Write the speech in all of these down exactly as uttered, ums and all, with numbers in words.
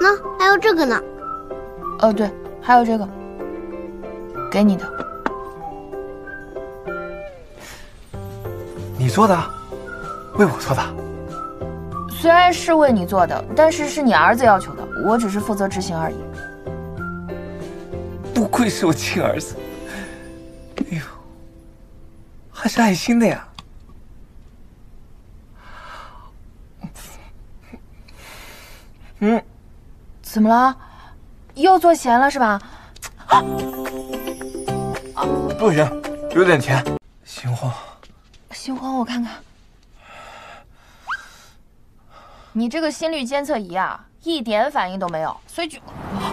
那还有这个呢？哦，对，还有这个，给你的。你做的？为我做的？虽然是为你做的，但是是你儿子要求的，我只是负责执行而已。不愧是我亲儿子，哎呦，还是爱心的呀。 嗯，怎么了？又做咸了是吧？啊啊！不行，有点甜。心慌。心慌，我看看。你这个心率监测仪啊，一点反应都没有，所以就……啊、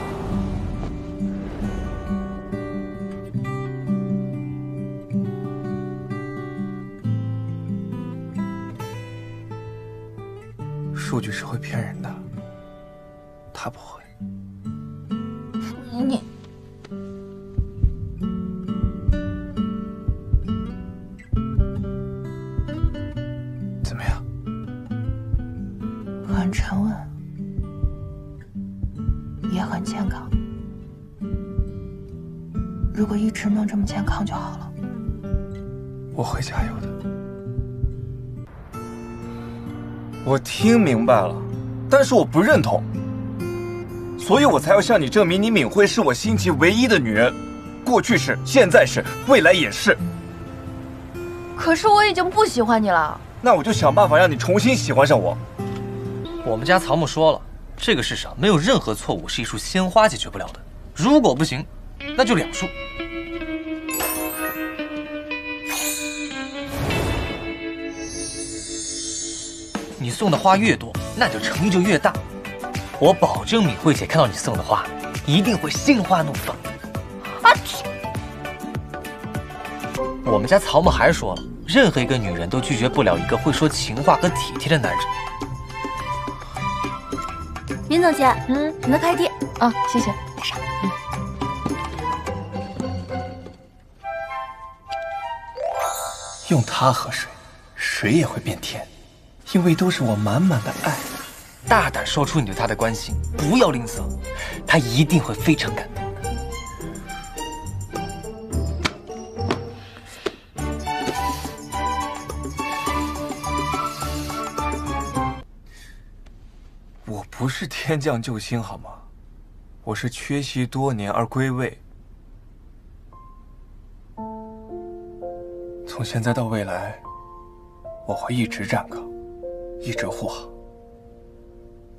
数据是会骗人的。 他不会。你，怎么样？很沉稳，也很健康。如果一直能这么健康就好了。我会加油的。我听明白了，但是我不认同。 所以我才要向你证明，你敏慧是我心奇唯一的女人，过去是，现在是，未来也是。可是我已经不喜欢你了。那我就想办法让你重新喜欢上我。我们家曹木说了，这个世上没有任何错误是一束鲜花解决不了的。如果不行，那就两束。你送的花越多，那就成就越大。 我保证，敏慧姐看到你送的花，一定会心花怒放。啊！我们家曹木还说了，任何一个女人都拒绝不了一个会说情话和体贴的男人。林总监，嗯，你的 I D 啊，谢谢，带上。嗯、用它喝水，水也会变甜，因为都是我满满的爱。 大胆说出你对他的关心，不要吝啬，他一定会非常感动的。我不是天降救星好吗？我是缺席多年而归位。从现在到未来，我会一直站岗，一直护航。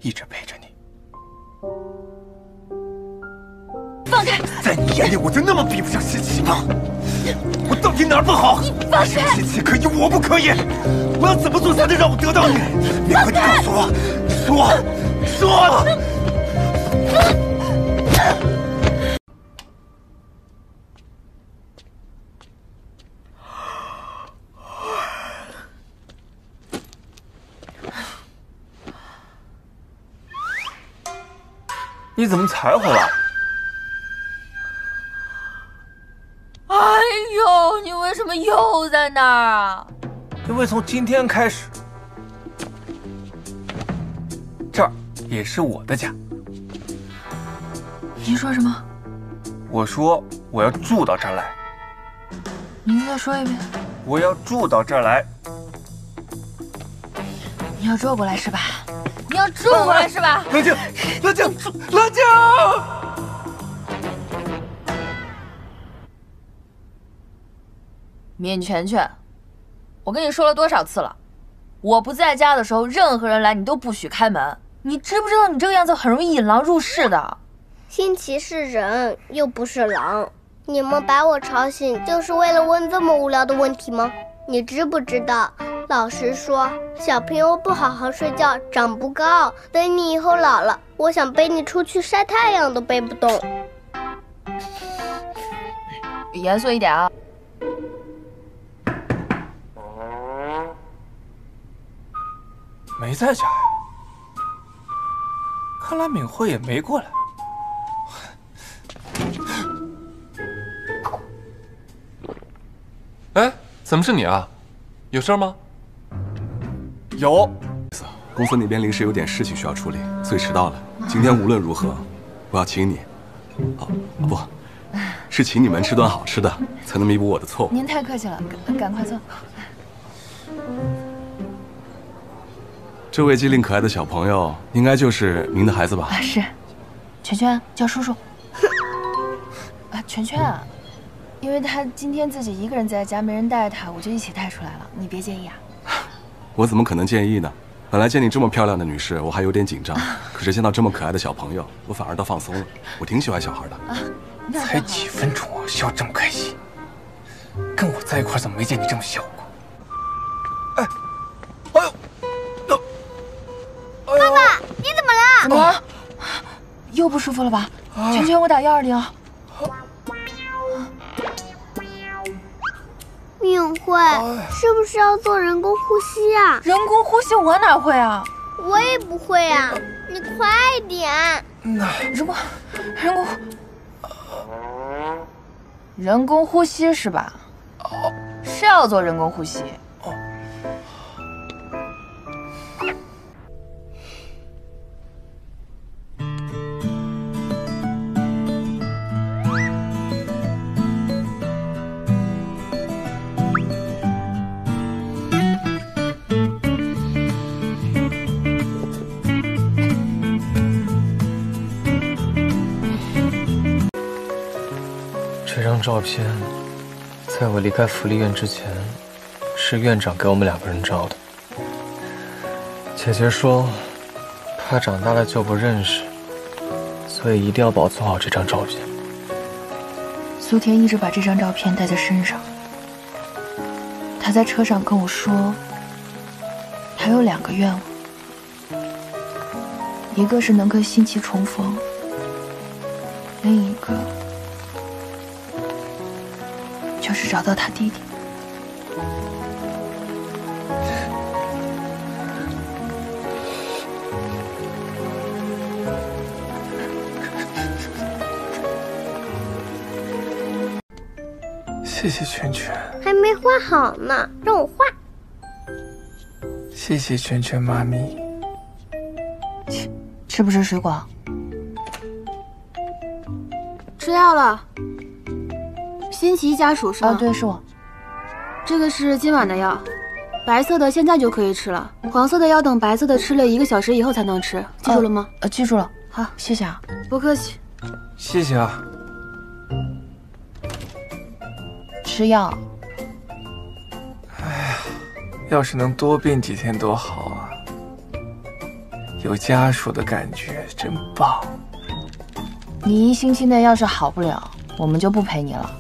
一直陪着你。放开！在你眼里，我就那么比不上西奇吗？我到底哪儿不好？你放开！西奇可以，我不可以。我要怎么做才能让我得到你？你快告诉我，说，说。 你怎么才回来？哎呦，你为什么又在那儿啊？因为从今天开始，这儿也是我的家。你说什么？我说我要住到这儿来。你再说一遍。我要住到这儿来。你要住过来是吧？ 你要住过来是吧？冷静，冷静，冷静！闵全全，我跟你说了多少次了，我不在家的时候，任何人来你都不许开门。你知不知道你这个样子很容易引狼入室的？新奇是人，又不是狼。你们把我吵醒，就是为了问这么无聊的问题吗？你知不知道？ 老实说，小朋友不好好睡觉，长不高。等你以后老了，我想背你出去晒太阳都背不动。严肃一点啊！没在家呀、啊？看来敏慧也没过来。 哎，怎么是你啊？有事吗？ 有，公司那边临时有点事情需要处理，所以迟到了。今天无论如何，我要请你，哦不，是请你们吃顿好吃的，才能弥补我的错误。您太客气了，赶赶快坐。这位机灵可爱的小朋友，应该就是您的孩子吧？啊，是，全全叫叔叔。啊，全全啊，因为他今天自己一个人在家，没人带他，我就一起带出来了，你别介意啊。我怎么可能介意呢？ 本来见你这么漂亮的女士，我还有点紧张，可是见到这么可爱的小朋友，我反而倒放松了。我挺喜欢小孩的。啊，才几分钟啊，笑这么开心，跟我在一块怎么没见你这么笑过？哎，哎呦，哎呦，爸爸，你怎么了？怎么了？又不舒服了吧？全全，我打一二零。敏慧，是不是要做人工呼吸啊？人工呼吸我哪会啊？我也不会啊！你快点！人工，人工，人工呼吸是吧？是要做人工呼吸。这张照片，在我离开福利院之前，是院长给我们两个人照的。姐姐说，怕长大了就不认识，所以一定要保存好这张照片。苏田一直把这张照片带在身上。他在车上跟我说，还有两个愿望，一个是能跟新奇重逢，另一个 就是找到他弟弟。谢谢全全，还没画好呢，让我画。谢谢全全妈咪。吃吃不吃水果？吃掉了。 新奇家属是吗？啊，对，是我。这个是今晚的药，白色的现在就可以吃了，黄色的要等白色的吃了一个小时以后才能吃，记住了吗？呃、啊啊，记住了。好，谢谢啊。不客气。谢谢啊。吃药。哎呀，要是能多病几天多好啊！有家属的感觉真棒。你一星期内要是好不了，我们就不陪你了。